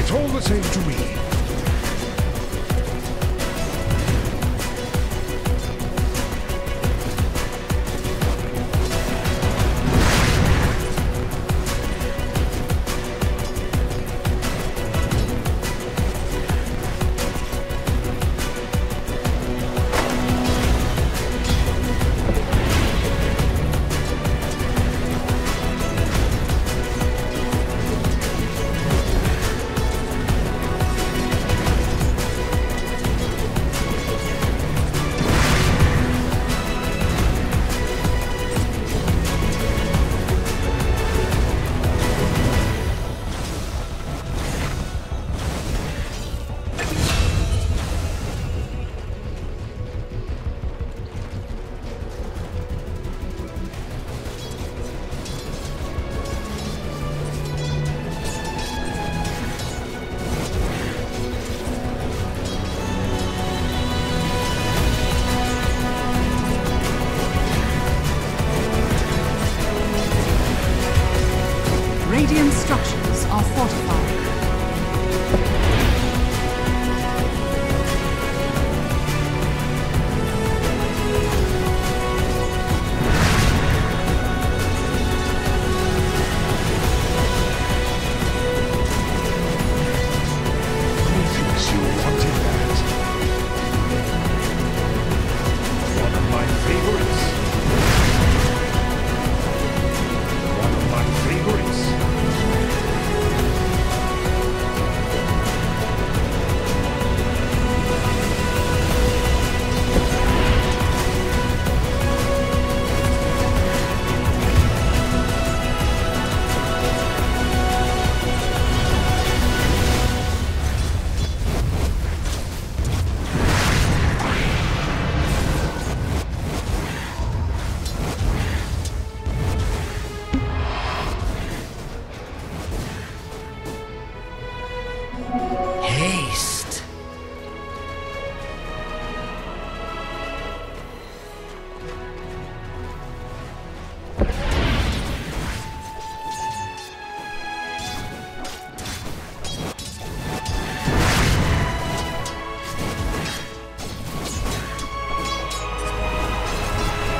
It's all the same to me. Radiant structures are fortified.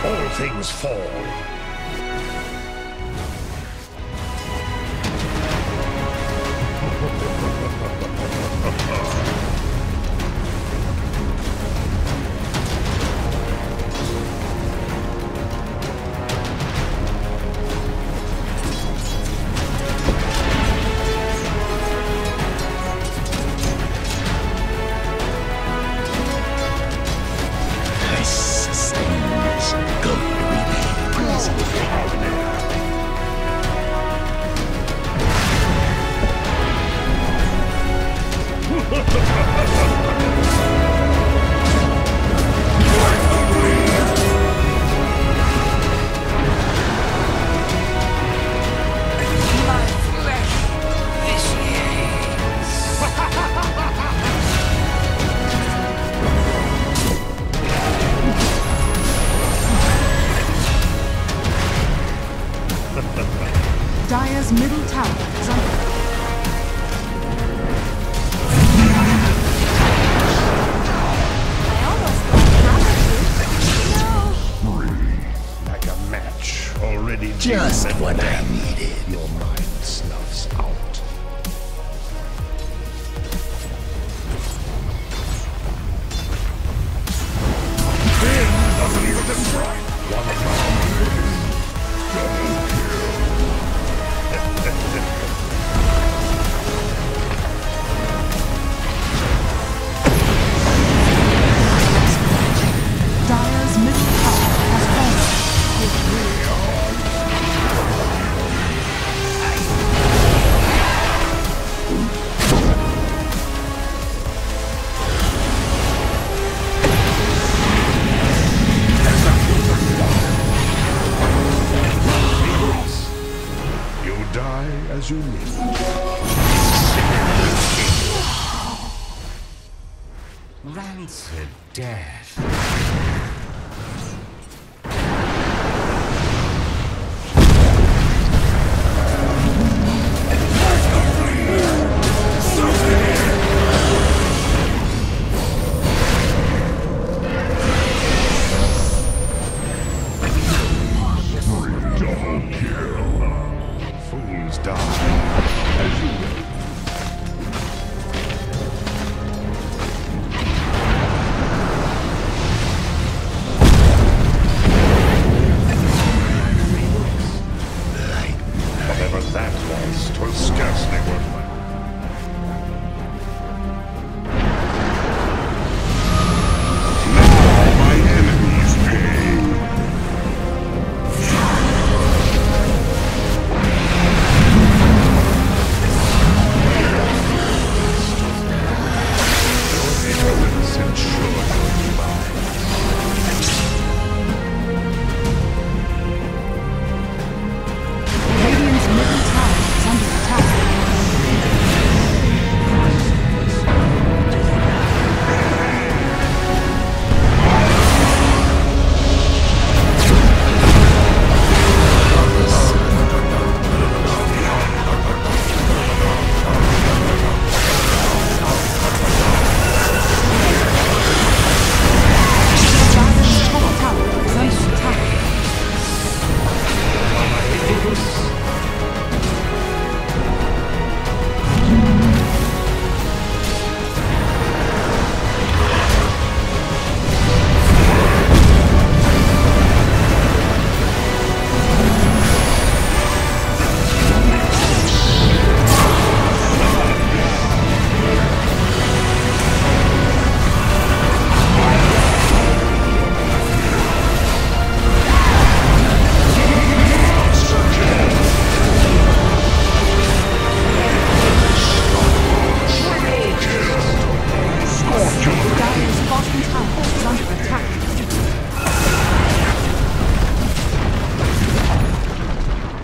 All things fall. Dire's middle tower is under attack. I almost got gratitude. No. Like a mess. already just what I needed. Your mind snuffs out. Then doesn't even destroy one of my as you live. Rancid death. Double kill. Fools die as you will. Whatever that was, 'twas scarcely worth my.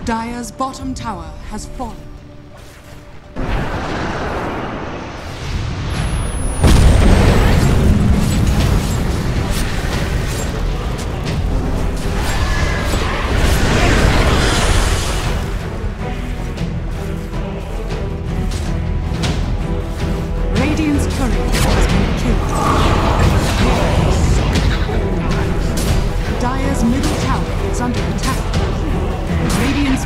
Dire's bottom tower has fallen. Radiant's turret has been killed. Dire's middle tower is under attack. Radiant's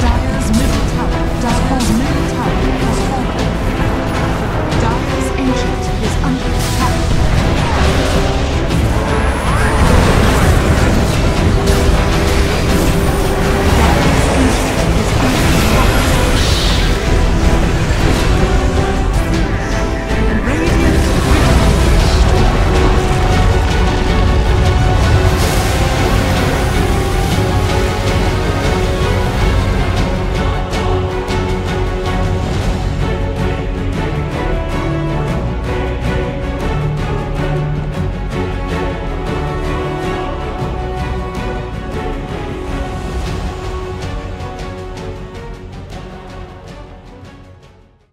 Dire's middle tower.